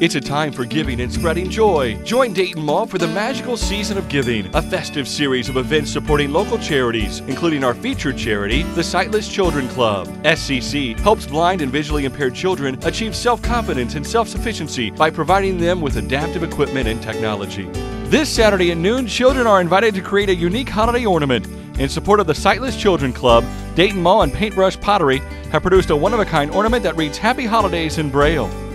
It's a time for giving and spreading joy. Join Dayton Mall for the magical season of giving, a festive series of events supporting local charities, including our featured charity, the Sightless Children Club. SCC helps blind and visually impaired children achieve self-confidence and self-sufficiency by providing them with adaptive equipment and technology. This Saturday at noon, children are invited to create a unique holiday ornament. In support of the Sightless Children Club, Dayton Mall and Paintbrush Pottery have produced a one-of-a-kind ornament that reads Happy Holidays in Braille.